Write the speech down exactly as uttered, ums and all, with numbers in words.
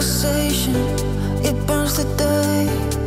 conversation, it burns the day.